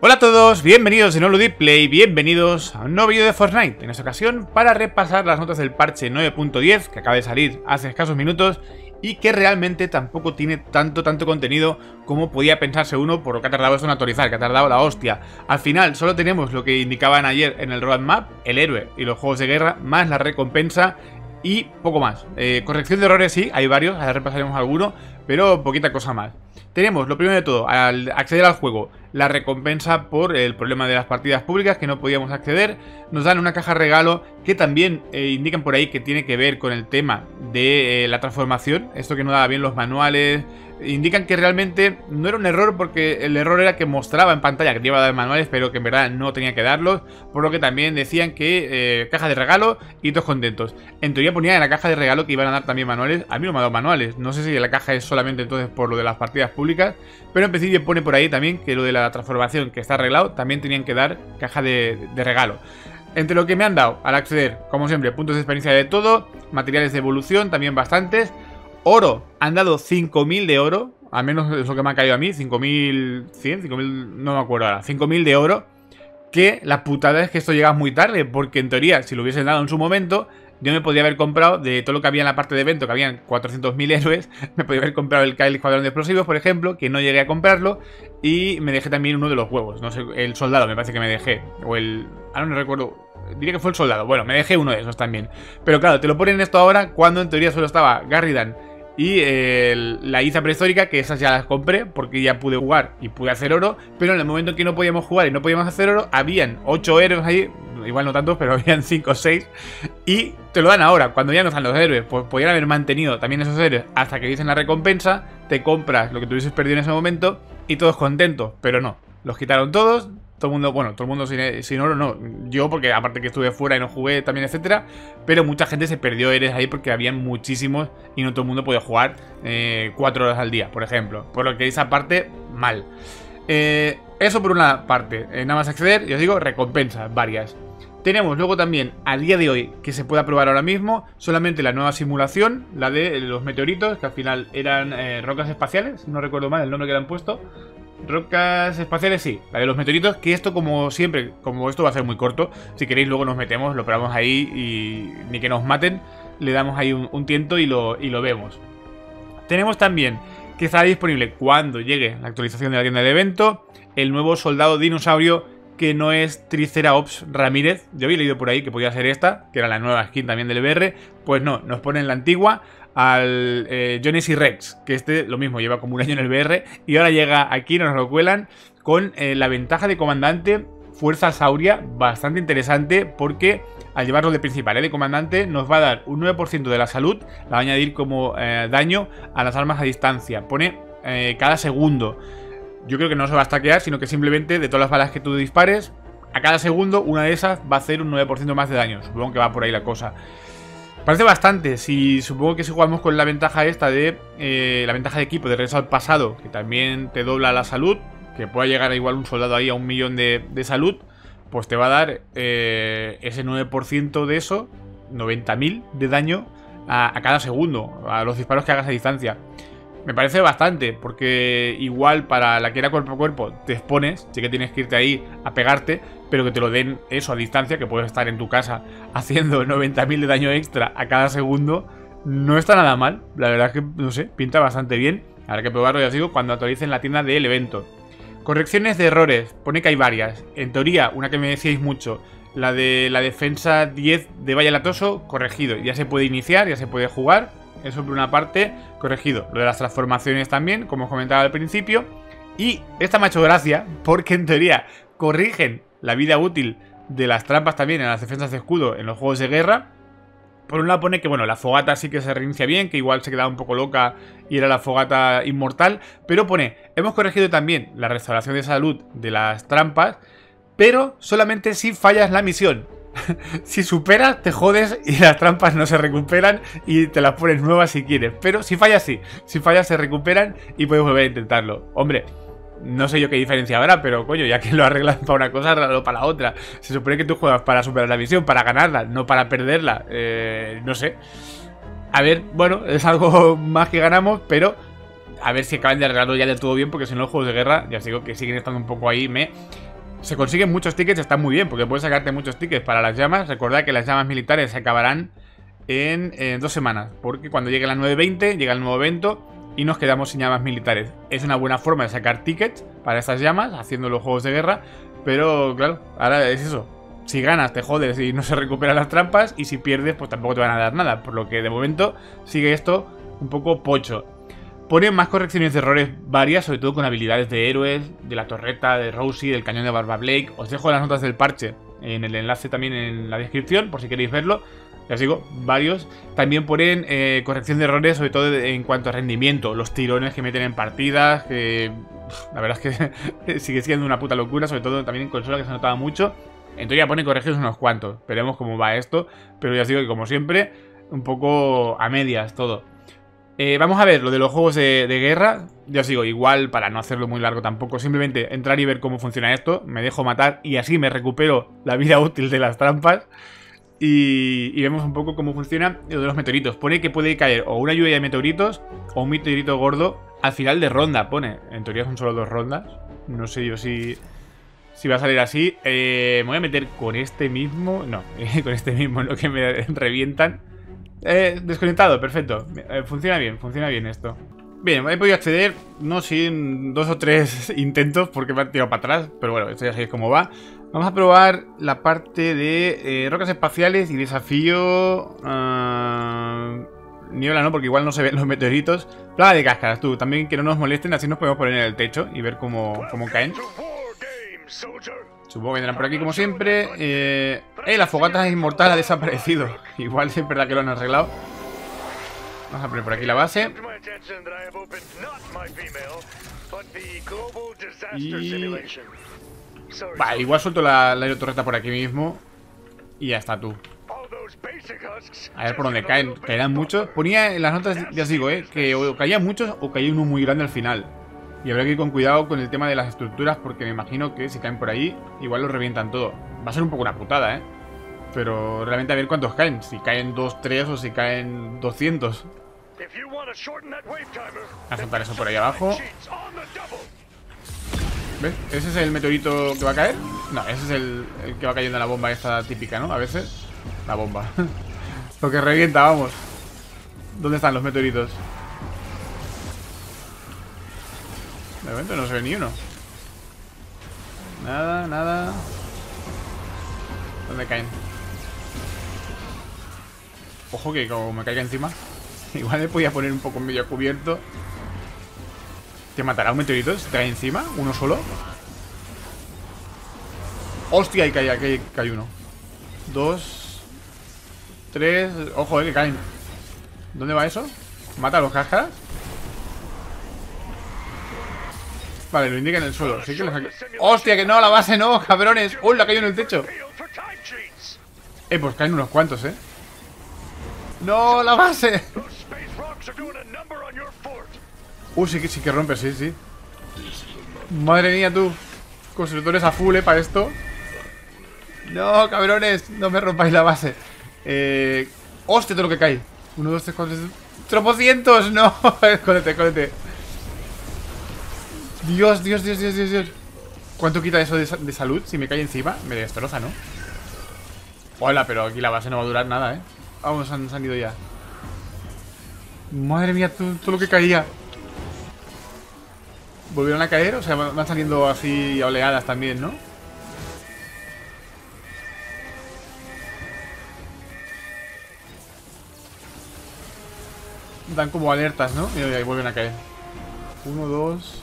Hola a todos, bienvenidos de nuevo a Ludikplay, bienvenidos a un nuevo vídeo de Fortnite. En esta ocasión para repasar las notas del parche 9.10 que acaba de salir hace escasos minutos y que realmente tampoco tiene tanto contenido como podía pensarse uno por lo que ha tardado esto en actualizar, que ha tardado la hostia. Al final solo tenemos lo que indicaban ayer en el roadmap, el héroe y los juegos de guerra, más la recompensa y poco más. Corrección de errores sí, hay varios, ahora repasaremos alguno, pero poquita cosa más. Tenemos, lo primero de todo, al acceder al juego, la recompensa por el problema de las partidas públicas que no podíamos acceder. Nos dan una caja regalo que también indican por ahí que tiene que ver con el tema de la transformación. Esto que no daba bien los manuales. Indican que realmente no era un error porque el error era que mostraba en pantalla que te iba a dar manuales, pero que en verdad no tenía que darlos. Por lo que también decían que caja de regalo y todos contentos. En teoría ponía en la caja de regalo que iban a dar también manuales. A mí no me ha dado manuales. No sé si la caja es solamente entonces por lo de las partidas públicas. Pero en principio pone por ahí también que lo de la transformación que está arreglado también tenían que dar caja de regalo. Entre lo que me han dado al acceder, como siempre, puntos de experiencia de todo, materiales de evolución también bastantes. Oro, han dado 5.000 de oro, al menos es lo que me ha caído a mí, 5.100, 5.000, no me acuerdo ahora, 5.000 de oro, que la putada es que esto llega muy tarde, porque en teoría, si lo hubiesen dado en su momento, yo me podría haber comprado, de todo lo que había en la parte de evento, que habían 400.000 héroes, me podría haber comprado el Kyle Escuadrón de Explosivos, por ejemplo, que no llegué a comprarlo, y me dejé también uno de los huevos, no sé, el soldado me parece que me dejé, o el... ahora no recuerdo... Diría que fue el soldado, bueno, me dejé uno de esos también. Pero claro, te lo ponen esto ahora cuando en teoría solo estaba Garridan y la Iza prehistórica, que esas ya las compré porque ya pude jugar y pude hacer oro. Pero en el momento en que no podíamos jugar y no podíamos hacer oro, habían 8 héroes ahí. Igual no tantos, pero habían 5 o 6. Y te lo dan ahora, cuando ya no están los héroes. Pues podrían haber mantenido también esos héroes hasta que dicen la recompensa. Te compras lo que tuvieses perdido en ese momento y todos contentos, pero no, los quitaron todos. Todo el mundo, bueno, todo el mundo sin oro, no. Yo, porque aparte que estuve fuera y no jugué también, etcétera. Pero mucha gente se perdió héroes ahí porque habían muchísimos y no todo el mundo podía jugar 4 horas al día, por ejemplo. Por lo que esa parte, mal. Eso por una parte. Nada más acceder, y os digo, recompensas varias. Tenemos luego también, a día de hoy, que se puede probar ahora mismo, solamente la nueva simulación, la de los meteoritos, que al final eran rocas espaciales, no recuerdo mal el nombre que le han puesto. Rocas espaciales, sí, la de los meteoritos. Que esto, como siempre, como esto va a ser muy corto, si queréis luego nos metemos, lo probamos ahí y ni que nos maten, le damos ahí un tiento y lo vemos. Tenemos también que estará disponible cuando llegue la actualización de la tienda de evento, el nuevo soldado dinosaurio, que no es Tricera Ops Ramírez. Yo había leído por ahí que podía ser esta, que era la nueva skin también del BR. Pues no, nos ponen la antigua al Jonesy Rex, que este lo mismo, lleva como un año en el BR y ahora llega aquí, nos lo cuelan con la ventaja de comandante Fuerza Sauria, bastante interesante porque al llevarlo de principal, de comandante, nos va a dar un 9% de la salud, la va a añadir como daño a las armas a distancia, pone cada segundo. Yo creo que no se va a stackear, sino que simplemente de todas las balas que tú dispares, a cada segundo una de esas va a hacer un 9% más de daño, supongo que va por ahí la cosa. Parece bastante, si supongo que si jugamos con la ventaja esta de la ventaja de equipo de regreso al pasado, que también te dobla la salud, que pueda llegar igual un soldado ahí a 1.000.000 de salud, pues te va a dar ese 9% de eso, 90.000 de daño a cada segundo, a los disparos que hagas a distancia. Me parece bastante, porque igual para la que era cuerpo a cuerpo te expones, sí que tienes que irte ahí a pegarte, pero que te lo den eso a distancia, que puedes estar en tu casa haciendo 90.000 de daño extra a cada segundo, no está nada mal. La verdad es que, no sé, pinta bastante bien. Habrá que probarlo, ya os digo, cuando actualicen la tienda del evento. Correcciones de errores, pone que hay varias. En teoría, una que me decíais mucho, la de la defensa 10 de Valle Latoso, corregido. Ya se puede iniciar, ya se puede jugar. Eso por una parte, corregido. Lo de las transformaciones también, como os comentaba al principio. Y esta me ha hecho gracia, porque en teoría corrigen la vida útil de las trampas también en las defensas de escudo en los juegos de guerra. Por un lado pone que, bueno, la fogata sí que se reinicia bien, que igual se quedaba un poco loca y era la fogata inmortal. Pero pone, hemos corregido también la restauración de salud de las trampas, pero solamente si fallas la misión. Si superas, te jodes y las trampas no se recuperan y te las pones nuevas si quieres. Pero si fallas, sí. Si fallas, se recuperan y puedes volver a intentarlo. Hombre, no sé yo qué diferencia habrá, pero coño, ya que lo arreglan para una cosa, arreglalo para la otra. Se supone que tú juegas para superar la misión, para ganarla, no para perderla. No sé. A ver, bueno, es algo más que ganamos, pero a ver si acaban de arreglarlo ya del todo bien, porque si no, los juegos de guerra, ya os digo que siguen estando un poco ahí, Se consiguen muchos tickets, está muy bien, porque puedes sacarte muchos tickets para las llamas. Recordad que las llamas militares se acabarán en 2 semanas, porque cuando llegue la 9.20 llega el nuevo evento y nos quedamos sin llamas militares. Es una buena forma de sacar tickets para estas llamas, haciendo los juegos de guerra. Pero claro, ahora es eso. Si ganas te jodes y no se recuperan las trampas, y si pierdes pues tampoco te van a dar nada. Por lo que de momento sigue esto un poco pocho. Pone más correcciones de errores varias, sobre todo con habilidades de héroes, de la torreta, de Rosie, del cañón de Barba Blake. Os dejo las notas del parche en el enlace también en la descripción, por si queréis verlo. Ya os digo, varios. También ponen corrección de errores, sobre todo en cuanto a rendimiento. Los tirones que meten en partidas, que la verdad es que sigue siendo una puta locura, sobre todo también en consola, que se notaba mucho. En teoría pone corregidos unos cuantos. Veremos cómo va esto. Pero ya os digo que, como siempre, un poco a medias todo. Vamos a ver lo de los juegos de guerra. Ya os digo, igual para no hacerlo muy largo tampoco, simplemente entrar y ver cómo funciona esto. Me dejo matar y así me recupero la vida útil de las trampas. Y vemos un poco cómo funciona lo de los meteoritos. Pone que puede caer o una lluvia de meteoritos o un meteorito gordo al final de ronda, pone. En teoría son solo 2 rondas. No sé yo si va a salir así. Me voy a meter con este mismo. No, con este mismo, lo que me revientan. Desconectado, perfecto. Funciona bien esto. Bien, he podido acceder, no sin 2 o 3 intentos, porque me han tirado para atrás. Pero bueno, esto ya sabéis cómo va. Vamos a probar la parte de rocas espaciales y desafío. Niebla no, porque igual no se ven los meteoritos. Plaga de cáscaras, tú, también que no nos molesten. Así nos podemos poner en el techo y ver cómo caen. Supongo que vendrán por aquí como siempre. La fogata inmortal ha desaparecido. Igual es verdad que lo han arreglado. Vamos a poner por aquí la base. Va, igual suelto la aerotorreta por aquí mismo. Y ya está, tú. A ver por dónde caen. Caerán muchos. Ponía en las notas, ya os digo, que o caían muchos o caía uno muy grande al final. Y habrá que ir con cuidado con el tema de las estructuras, porque me imagino que si caen por ahí, igual lo revientan todo. Va a ser un poco una putada, pero realmente a ver cuántos caen. Si caen 2, 3 o si caen 200. A soltar eso por ahí abajo. ¿Ves? ¿Ese es el meteorito que va a caer? No, ese es el que va cayendo en la bomba esta típica, ¿no? A veces. La bomba. Lo que revienta, vamos. ¿Dónde están los meteoritos? De momento no se ve ni uno. Nada, nada. ¿Dónde caen? Ojo que como me caiga encima. Igual me podía poner un poco medio cubierto. ¿Te matará un meteorito si te cae encima? ¿Uno solo? ¡Hostia! Ahí cae uno. 2, 3... ¡Ojo, que caen! ¿Dónde va eso? ¿Mata a los cáscaras? Vale, lo indica en el suelo. Sí que los... ¡Hostia, que no! ¡La base no, cabrones! ¡Uy, la cayó en el techo! Pues caen unos cuantos, ¡No, la base! Sí que rompe, sí. Madre mía, tú. Constructores a full, para esto. No, cabrones, no me rompáis la base. ¡Hostia, todo lo que cae! 1, 2, 3, 4, 5... ¡Tropocientos! ¡No! Escóndete. Dios. ¿Cuánto quita eso de salud? Si me cae encima, me destroza, ¿no? Hola, pero aquí la base no va a durar nada, Vamos, han ido ya. Madre mía, todo lo que caía. ¿Volvieron a caer? O sea, van saliendo así oleadas también, ¿no? Dan como alertas, ¿no? Mira, ahí vuelven a caer. 1, 2...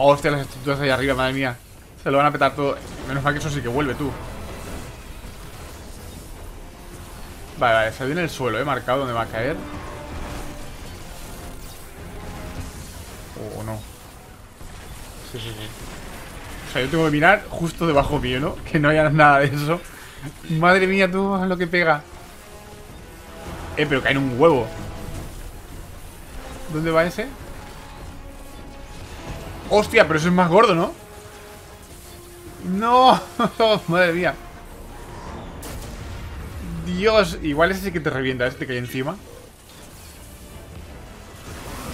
¡Hostia, las estructuras ahí arriba, madre mía! Se lo van a petar todo. Menos mal que eso sí que vuelve, tú. Vale, se ve en el suelo, marcado donde va a caer. O no. Sí. O sea, yo tengo que mirar justo debajo mío, ¿no? Que no haya nada de eso. Madre mía, tú, lo que pega. Pero cae en un huevo. ¿Dónde va ese? Hostia, pero eso es más gordo, ¿no? ¡No! Madre mía. Dios, igual ese que te revienta, este que hay encima.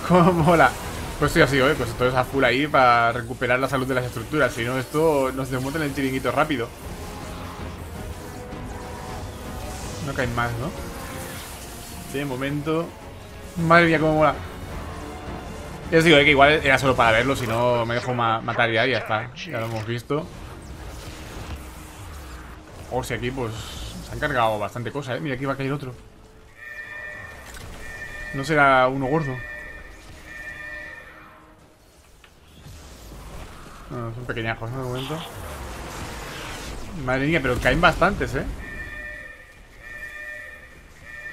¡Cómo mola! Pues estoy así, pues todo es a full ahí para recuperar la salud de las estructuras. Si no, esto nos desmonta en el chiringuito rápido. No caen más, ¿no? De momento. Madre mía, cómo mola. Ya os digo, que igual era solo para verlo, si no me dejo matar ya y ya está. Ya lo hemos visto. O sea, aquí pues se han cargado bastante cosas, Mira, aquí va a caer otro. No será uno gordo. No, son pequeñajos, ¿no? De momento. Madre mía, pero caen bastantes,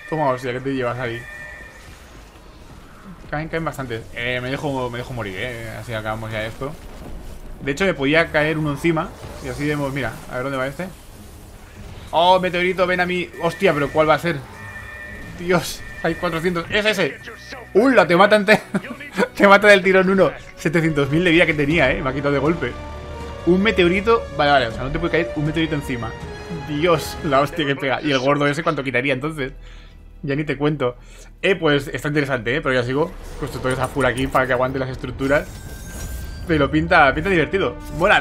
Toma, hostia, ¿qué te llevas ahí? Caen bastantes. Me dejo morir, Así acabamos ya esto. De hecho, me podía caer uno encima. Y así vemos, mira, a ver dónde va este. Oh, meteorito, ven a mí. Hostia, pero ¿cuál va a ser? Dios, hay 400. Es ese. ¡Hula! Te mata entero. Te mata del tirón uno. 700.000 de vida que tenía, Me ha quitado de golpe. Un meteorito. Vale, vale. O sea, no te puede caer un meteorito encima. Dios, la hostia que pega. Y el gordo ese, ¿cuánto quitaría entonces? Ya ni te cuento. Pues está interesante, Pero ya sigo. Constructores a full aquí para que aguante las estructuras. Pero pinta divertido. Bueno,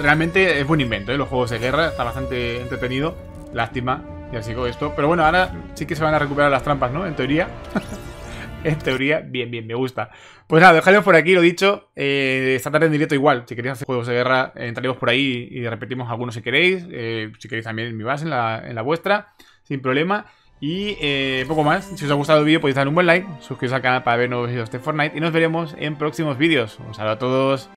realmente es buen invento, Los juegos de guerra. Está bastante entretenido. Lástima. Ya sigo esto. Pero bueno, ahora sí que se van a recuperar las trampas, ¿no? En teoría. En teoría, bien, me gusta. Pues nada, dejaros por aquí, lo dicho. Esta tarde en directo igual, si queréis hacer juegos de guerra, entraremos por ahí y repetimos algunos si queréis. Si queréis también en mi base, en la vuestra, sin problema. Y poco más. Si os ha gustado el vídeo podéis dar un buen like, suscribiros al canal para ver nuevos vídeos de Fortnite y nos veremos en próximos vídeos. Un saludo a todos.